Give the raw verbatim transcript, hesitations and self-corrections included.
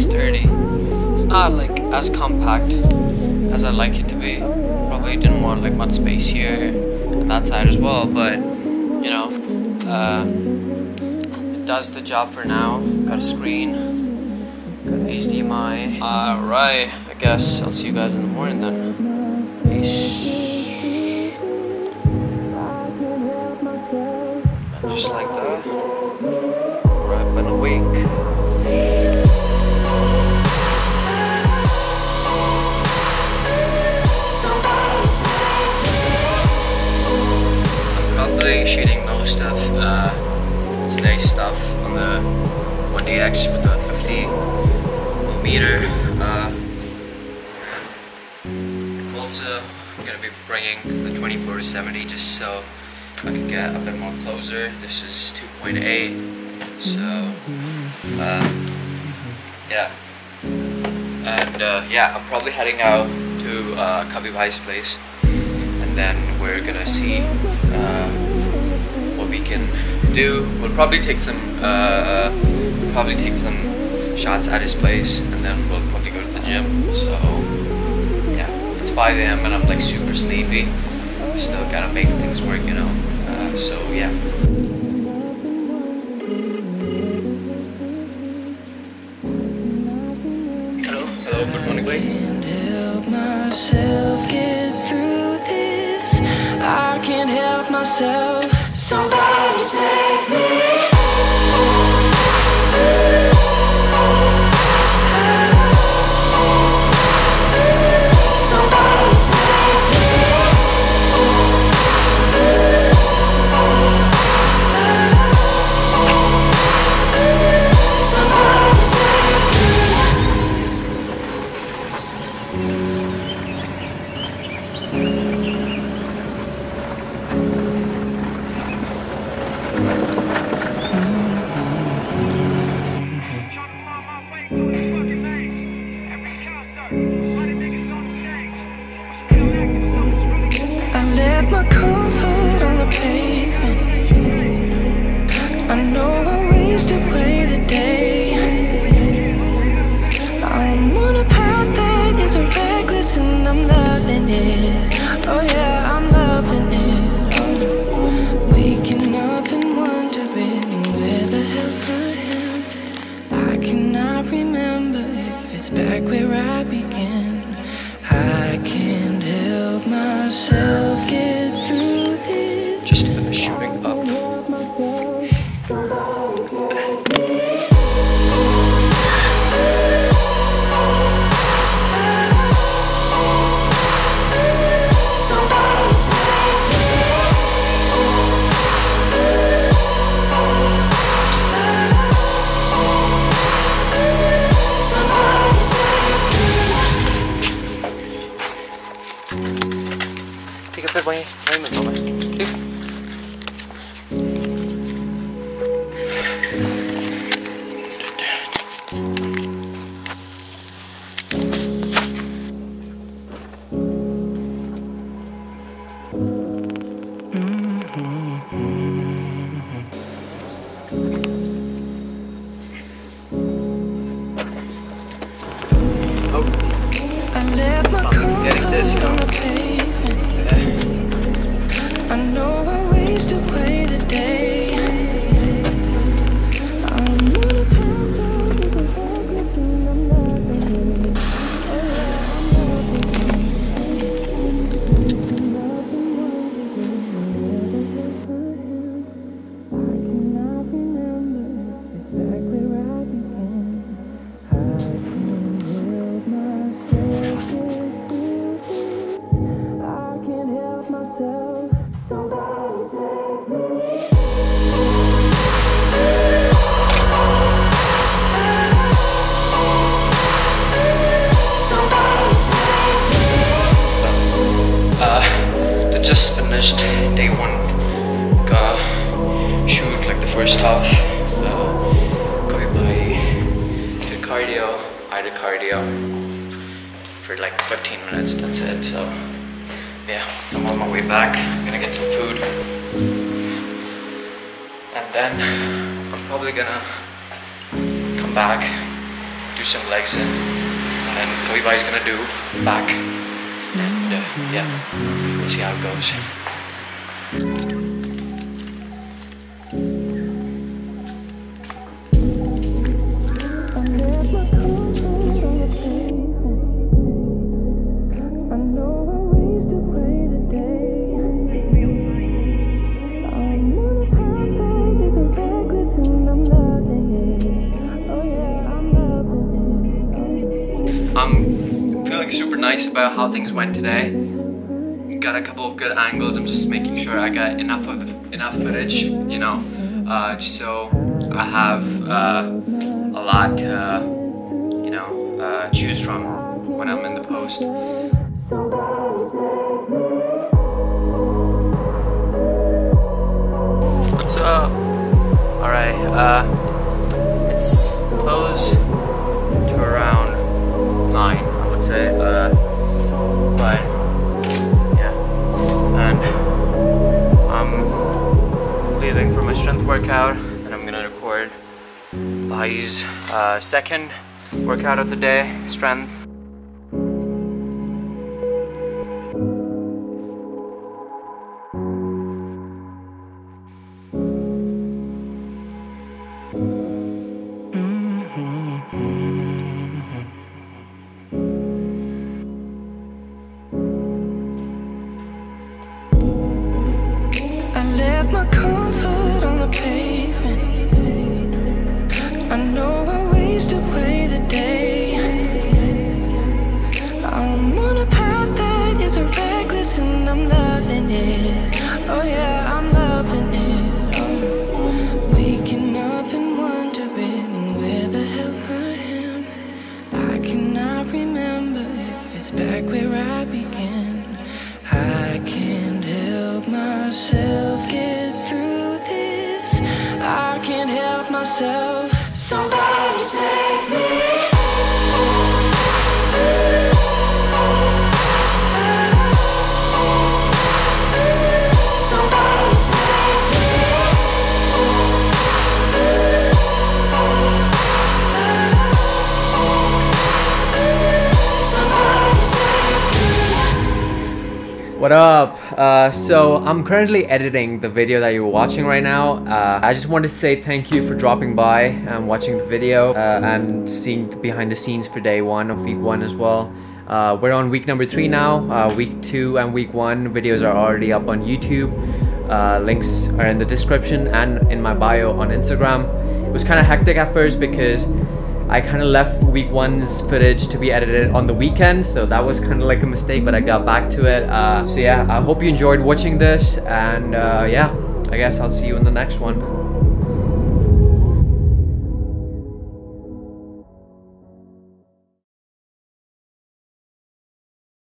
sturdy. It's not like as compact as I'd like it to be. Probably didn't want like much space here and that side as well, but you know, uh, it does the job for now. Got a screen, got H D M I. Alright, I guess I'll see you guys in the morning then. Peace. Just like that, we're up and awake. I'm probably shooting most of uh, today's stuff on the one D X with the fifty millimeter. Uh, also, I'm gonna be bringing the twenty-four to seventy just so I could get a bit more closer. This is two point eight, so uh, yeah, and uh, yeah, I'm probably heading out to uh, Cubby Pie's place, and then we're gonna see uh, what we can do. We'll probably take some uh, probably take some shots at his place, and then we'll probably go to the gym. So yeah, it's five A M and I'm like super sleepy. I still gotta make things work, you know. Uh, so yeah. Hello. Hello. Good morning, buddy. I can't help myself get through this. I can't help myself. Somebody save me. Just finished day one. Got shoot like the first half. Cubby Pie did cardio. I did cardio for like fifteen minutes. That's it. So yeah, I'm on my way back. I'm gonna get some food, and then I'm probably gonna come back, do some legs in, and then Kavibai is gonna do back, and uh, yeah, we'll see how it goes. I'm feeling super nice about how things went today. Got a couple of good angles. I'm just making sure I got enough of enough footage, you know, uh, just so I have uh, a lot to, uh, you know, uh, choose from when I'm in the post. What's up? All right, uh, it's close to around nine, I would say, uh, but yeah, and I'm leaving for my strength workout, and I'm gonna record Bhai's uh, second workout of the day, strength. My comfort on the pavement. I know I wasted away the day. I'm on a path that is reckless, and I'm loving it. Oh yeah, I'm loving it. Oh. Waking up and wondering where the hell I am. I cannot remember if it's back where I began. I can't help myself. Myself, somebody save me. What up? Uh, so I'm currently editing the video that you're watching right now. Uh, I just want to say thank you for dropping by and watching the video, uh, and seeing the behind the scenes for day one of week one as well. Uh, we're on week number three now. Uh, week two and week one videos are already up on YouTube. Uh, links are in the description and in my bio on Instagram. It was kind of hectic at first because I kind of left week one's footage to be edited on the weekend, so that was kind of like a mistake, but I got back to it. Uh, so yeah, I hope you enjoyed watching this, and uh, yeah, I guess I'll see you in the next one.